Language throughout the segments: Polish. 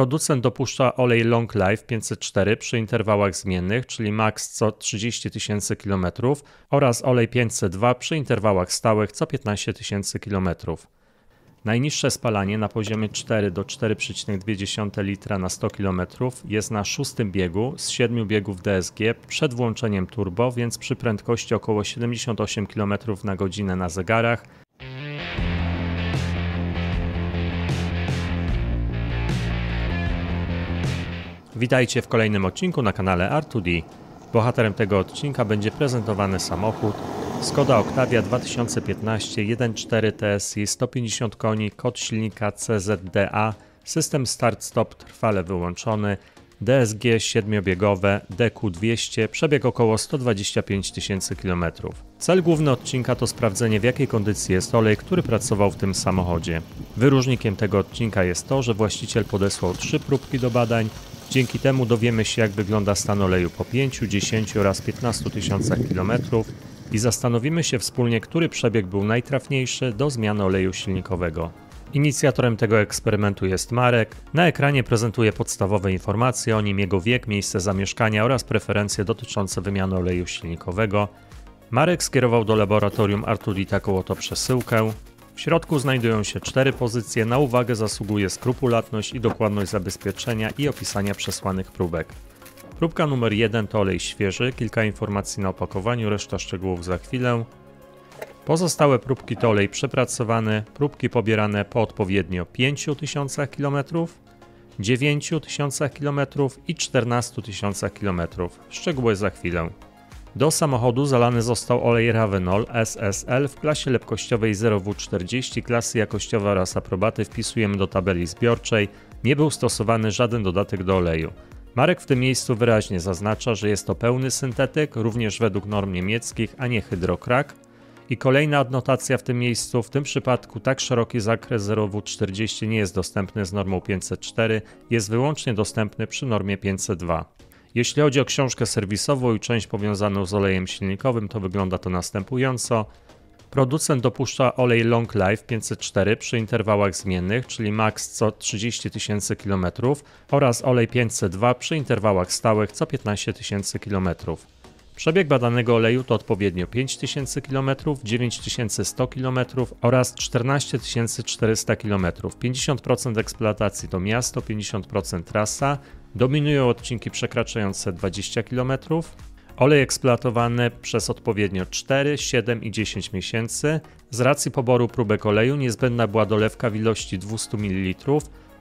Producent dopuszcza olej Long Life 504 przy interwałach zmiennych, czyli max co 30 tysięcy km oraz olej 502 przy interwałach stałych co 15 tysięcy km. Najniższe spalanie na poziomie 4 do 4,2 litra na 100 km jest na 6 biegu z 7 biegów DSG przed włączeniem turbo, więc przy prędkości około 78 km na godzinę na zegarach. Witajcie w kolejnym odcinku na kanale R2D. Bohaterem tego odcinka będzie prezentowany samochód Skoda Octavia 2015 1.4 TSI 150 koni, kod silnika CZDA, system start-stop trwale wyłączony, DSG 7-biegowe, DQ200, przebieg około 125 tysięcy km. Cel główny odcinka to sprawdzenie, w jakiej kondycji jest olej, który pracował w tym samochodzie. Wyróżnikiem tego odcinka jest to, że właściciel podesłał 3 próbki do badań. Dzięki temu dowiemy się, jak wygląda stan oleju po 5, 10 oraz 15 tysiącach km i zastanowimy się wspólnie, który przebieg był najtrafniejszy do zmiany oleju silnikowego. Inicjatorem tego eksperymentu jest Marek. Na ekranie prezentuje podstawowe informacje o nim, jego wiek, miejsce zamieszkania oraz preferencje dotyczące wymiany oleju silnikowego. Marek skierował do laboratorium R2D taką oto przesyłkę. W środku znajdują się 4 pozycje, na uwagę zasługuje skrupulatność i dokładność zabezpieczenia i opisania przesłanych próbek. Próbka numer 1 to olej świeży, kilka informacji na opakowaniu, reszta szczegółów za chwilę. Pozostałe próbki to olej przepracowany, próbki pobierane po odpowiednio 5000 km, 9000 km i 14000 km. Szczegóły za chwilę. Do samochodu zalany został olej Ravenol SSL w klasie lepkościowej 0W40, klasy jakościowe oraz aprobaty wpisujemy do tabeli zbiorczej. Nie był stosowany żaden dodatek do oleju. Marek w tym miejscu wyraźnie zaznacza, że jest to pełny syntetyk, również według norm niemieckich, a nie hydrokrak. I kolejna adnotacja w tym miejscu, w tym przypadku tak szeroki zakres 0W40 nie jest dostępny z normą 504, jest wyłącznie dostępny przy normie 502. Jeśli chodzi o książkę serwisową i część powiązaną z olejem silnikowym, to wygląda to następująco. Producent dopuszcza olej Long Life 504 przy interwałach zmiennych, czyli max co 30 tysięcy km oraz olej 502 przy interwałach stałych co 15 tysięcy km. Przebieg badanego oleju to odpowiednio 5000 km, 9100 km oraz 14400 km. 50% eksploatacji to miasto, 50% trasa. Dominują odcinki przekraczające 20 km. Olej eksploatowany przez odpowiednio 4, 7 i 10 miesięcy. Z racji poboru próbek oleju niezbędna była dolewka w ilości 200 ml.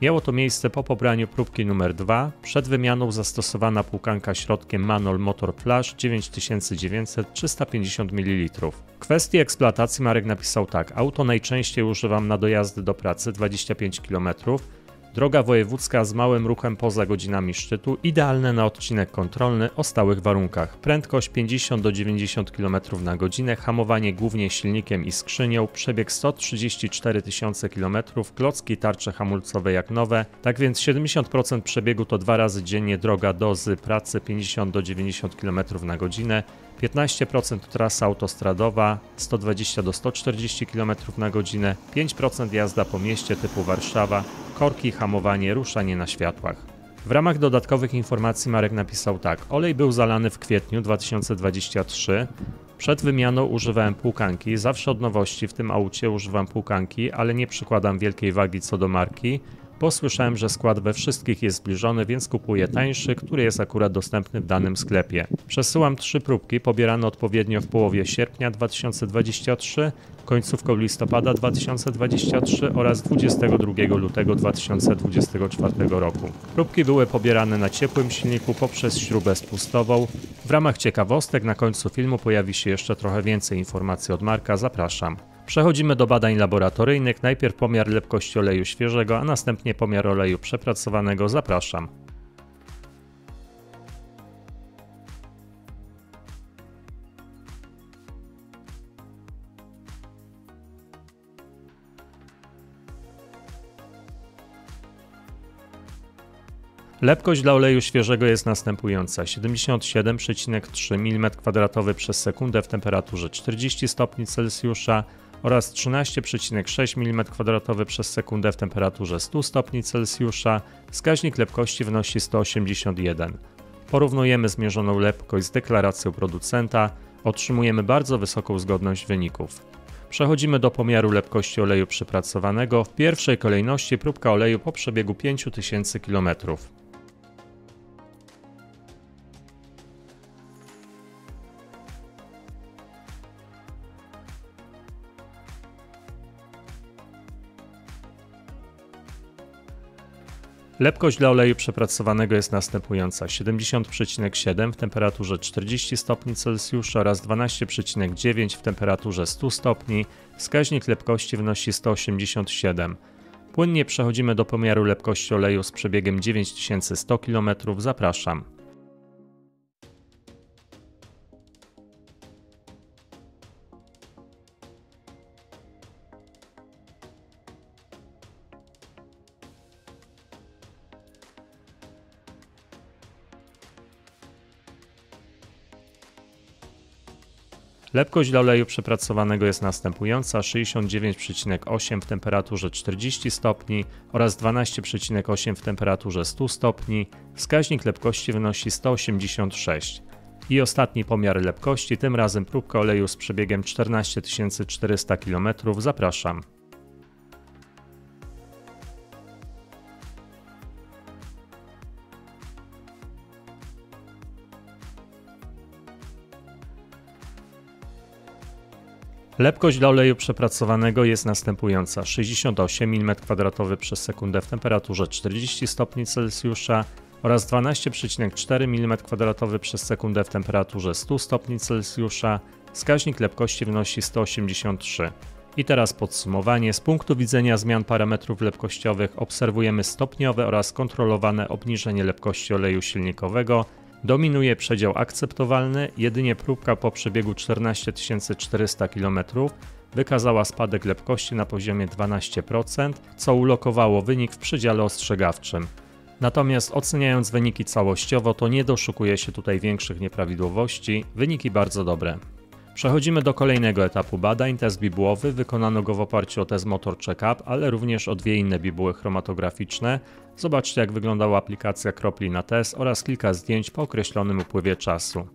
Miało to miejsce po pobraniu próbki numer 2. Przed wymianą zastosowana płukanka środkiem Mannol Motor Flush 9900 350 ml. W kwestii eksploatacji Marek napisał tak: auto najczęściej używam na dojazdy do pracy 25 km. Droga wojewódzka z małym ruchem poza godzinami szczytu, idealne na odcinek kontrolny o stałych warunkach. Prędkość 50 do 90 km na godzinę, hamowanie głównie silnikiem i skrzynią, przebieg 134 tysiące km, klocki tarcze hamulcowe jak nowe. Tak więc 70% przebiegu to 2 razy dziennie droga do pracy 50 do 90 km na godzinę, 15% trasa autostradowa 120 do 140 km na godzinę, 5% jazda po mieście typu Warszawa, korki, hamowanie, ruszanie na światłach. W ramach dodatkowych informacji Marek napisał tak: olej był zalany w kwietniu 2023. Przed wymianą używałem płukanki, zawsze od nowości w tym aucie używam płukanki, ale nie przykładam wielkiej wagi co do marki, bo słyszałem, że skład we wszystkich jest zbliżony, więc kupuję tańszy, który jest akurat dostępny w danym sklepie. Przesyłam 3 próbki, pobierane odpowiednio w połowie sierpnia 2023, końcówką listopada 2023 oraz 22 lutego 2024 roku. Próbki były pobierane na ciepłym silniku poprzez śrubę spustową. W ramach ciekawostek na końcu filmu pojawi się jeszcze trochę więcej informacji od Marka, zapraszam. Przechodzimy do badań laboratoryjnych, najpierw pomiar lepkości oleju świeżego, a następnie pomiar oleju przepracowanego, zapraszam. Lepkość dla oleju świeżego jest następująca: 77,3 mm2 przez sekundę w temperaturze 40 stopni Celsjusza, oraz 13,6 mm2 przez sekundę w temperaturze 100 stopni Celsjusza, wskaźnik lepkości wynosi 181. Porównujemy zmierzoną lepkość z deklaracją producenta, otrzymujemy bardzo wysoką zgodność wyników. Przechodzimy do pomiaru lepkości oleju przypracowanego, w pierwszej kolejności próbka oleju po przebiegu 5000 km. Lepkość dla oleju przepracowanego jest następująca: 70,7 w temperaturze 40 stopni Celsjusza oraz 12,9 w temperaturze 100 stopni, wskaźnik lepkości wynosi 187. Płynnie przechodzimy do pomiaru lepkości oleju z przebiegiem 9100 km, zapraszam. Lepkość dla oleju przepracowanego jest następująca: 69,8 w temperaturze 40 stopni oraz 12,8 w temperaturze 100 stopni, wskaźnik lepkości wynosi 186. I ostatni pomiar lepkości, tym razem próbka oleju z przebiegiem 14400 km, zapraszam. Lepkość dla oleju przepracowanego jest następująca: 68 mm2 przez sekundę w temperaturze 40 stopni Celsjusza oraz 12,4 mm2 przez sekundę w temperaturze 100 stopni Celsjusza, wskaźnik lepkości wynosi 183. I teraz podsumowanie. Z punktu widzenia zmian parametrów lepkościowych obserwujemy stopniowe oraz kontrolowane obniżenie lepkości oleju silnikowego. Dominuje przedział akceptowalny, jedynie próbka po przebiegu 14400 km wykazała spadek lepkości na poziomie 12%, co ulokowało wynik w przedziale ostrzegawczym. Natomiast oceniając wyniki całościowo, to nie doszukuje się tutaj większych nieprawidłowości, wyniki bardzo dobre. Przechodzimy do kolejnego etapu badań, test bibułowy, wykonano go w oparciu o test Motor Checkup, ale również o dwie inne bibuły chromatograficzne. Zobaczcie, jak wyglądała aplikacja kropli na test oraz kilka zdjęć po określonym upływie czasu.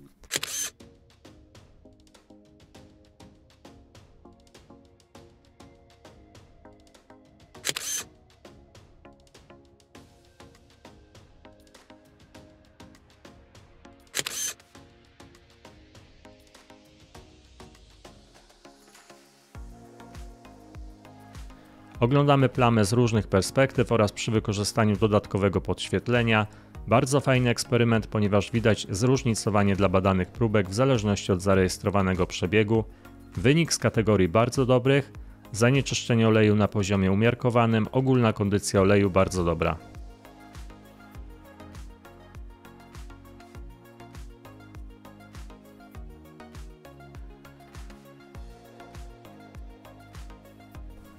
Oglądamy plamę z różnych perspektyw oraz przy wykorzystaniu dodatkowego podświetlenia. Bardzo fajny eksperyment, ponieważ widać zróżnicowanie dla badanych próbek w zależności od zarejestrowanego przebiegu. Wynik z kategorii bardzo dobrych, zanieczyszczenie oleju na poziomie umiarkowanym, ogólna kondycja oleju bardzo dobra.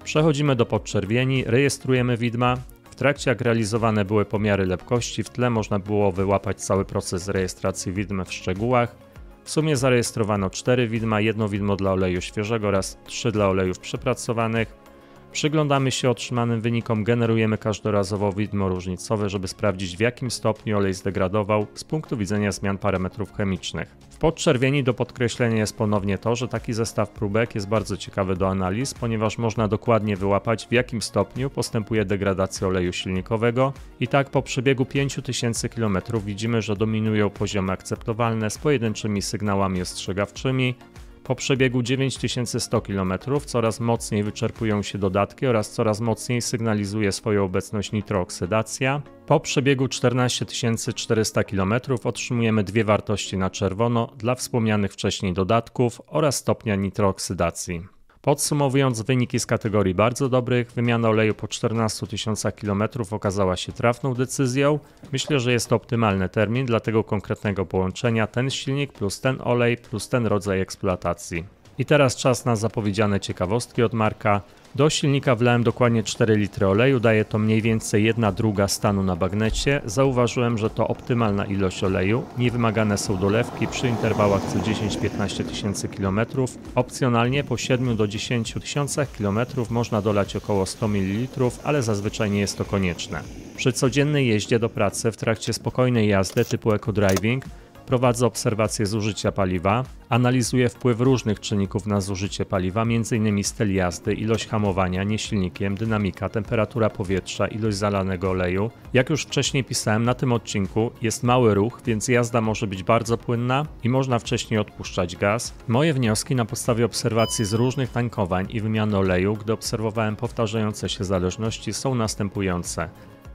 Przechodzimy do podczerwieni, rejestrujemy widma. W trakcie, jak realizowane były pomiary lepkości, w tle można było wyłapać cały proces rejestracji widm w szczegółach. W sumie zarejestrowano 4 widma, 1 widmo dla oleju świeżego oraz 3 dla olejów przepracowanych. Przyglądamy się otrzymanym wynikom, generujemy każdorazowo widmo różnicowe, żeby sprawdzić, w jakim stopniu olej zdegradował z punktu widzenia zmian parametrów chemicznych. W podczerwieni do podkreślenia jest ponownie to, że taki zestaw próbek jest bardzo ciekawy do analiz, ponieważ można dokładnie wyłapać, w jakim stopniu postępuje degradacja oleju silnikowego i tak po przebiegu 5000 km widzimy, że dominują poziomy akceptowalne z pojedynczymi sygnałami ostrzegawczymi. Po przebiegu 9100 km coraz mocniej wyczerpują się dodatki oraz coraz mocniej sygnalizuje swoją obecność nitrooksydacja. Po przebiegu 14400 km otrzymujemy dwie wartości na czerwono dla wspomnianych wcześniej dodatków oraz stopnia nitrooksydacji. Podsumowując, wyniki z kategorii bardzo dobrych, wymiana oleju po 14 000 km okazała się trafną decyzją. Myślę, że jest to optymalny termin dla tego konkretnego połączenia, ten silnik plus ten olej plus ten rodzaj eksploatacji. I teraz czas na zapowiedziane ciekawostki od Marka. Do silnika wlałem dokładnie 4 litry oleju, daje to mniej więcej 1/2 stanu na bagnecie. Zauważyłem, że to optymalna ilość oleju, niewymagane są dolewki przy interwałach co 10–15 000 km. Opcjonalnie po 7–10 000 km można dolać około 100 ml, ale zazwyczaj nie jest to konieczne. Przy codziennej jeździe do pracy w trakcie spokojnej jazdy typu eco-driving prowadzę obserwacje zużycia paliwa, analizuję wpływ różnych czynników na zużycie paliwa, m.in. styl jazdy, ilość hamowania, nie silnikiem, dynamika, temperatura powietrza, ilość zalanego oleju. Jak już wcześniej pisałem, na tym odcinku jest mały ruch, więc jazda może być bardzo płynna i można wcześniej odpuszczać gaz. Moje wnioski na podstawie obserwacji z różnych tankowań i wymiany oleju, gdy obserwowałem powtarzające się zależności, są następujące.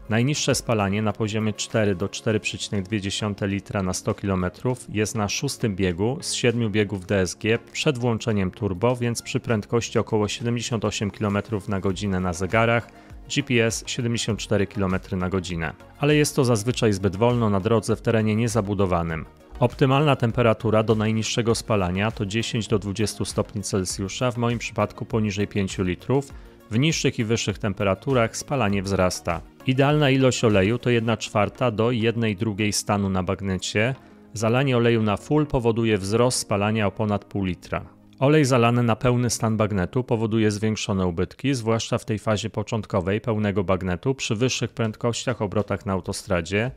Najniższe spalanie na poziomie 4 do 4,2 litra na 100 km jest na 6. biegu z 7 biegów DSG przed włączeniem turbo, więc przy prędkości około 78 km na godzinę na zegarach, GPS 74 km na godzinę. Ale jest to zazwyczaj zbyt wolno na drodze w terenie niezabudowanym. Optymalna temperatura do najniższego spalania to 10 do 20 stopni Celsjusza, w moim przypadku poniżej 5 litrów. W niższych i wyższych temperaturach spalanie wzrasta. Idealna ilość oleju to 1/4 do 1/2 stanu na bagnecie. Zalanie oleju na full powoduje wzrost spalania o ponad pół litra. Olej zalany na pełny stan bagnetu powoduje zwiększone ubytki, zwłaszcza w tej fazie początkowej pełnego bagnetu przy wyższych prędkościach, obrotach na autostradzie.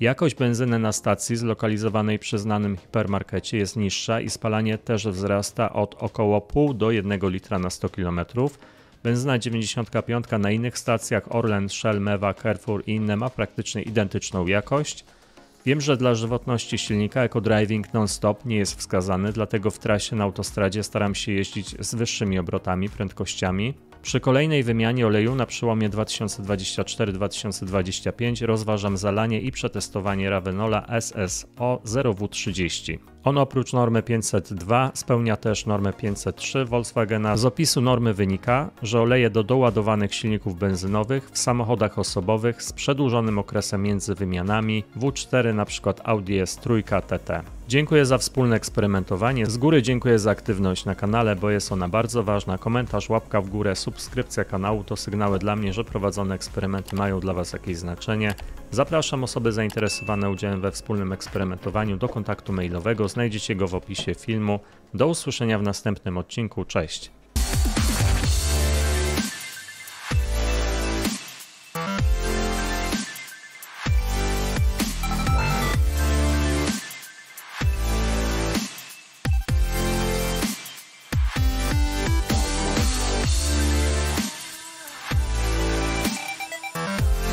Jakość benzyny na stacji zlokalizowanej przy znanym hipermarkecie jest niższa i spalanie też wzrasta od około 0,5 do 1 litra na 100 km. Benzyna 95 na innych stacjach Orlen, Shell, Meva, Carrefour i inne ma praktycznie identyczną jakość. Wiem, że dla żywotności silnika eco-driving non-stop nie jest wskazany, dlatego w trasie na autostradzie staram się jeździć z wyższymi obrotami, prędkościami. Przy kolejnej wymianie oleju na przełomie 2024–2025 rozważam zalanie i przetestowanie Ravenola SSO0W30. On oprócz normy 502 spełnia też normę 503 Volkswagena. Z opisu normy wynika, że oleje do doładowanych silników benzynowych w samochodach osobowych z przedłużonym okresem między wymianami W4, np. Audi S3 TT. Dziękuję za wspólne eksperymentowanie. Z góry dziękuję za aktywność na kanale, bo jest ona bardzo ważna. Komentarz, łapka w górę, subskrypcja kanału to sygnały dla mnie, że prowadzone eksperymenty mają dla Was jakieś znaczenie. Zapraszam osoby zainteresowane udziałem we wspólnym eksperymentowaniu do kontaktu mailowego. Znajdziecie go w opisie filmu. Do usłyszenia w następnym odcinku. Cześć!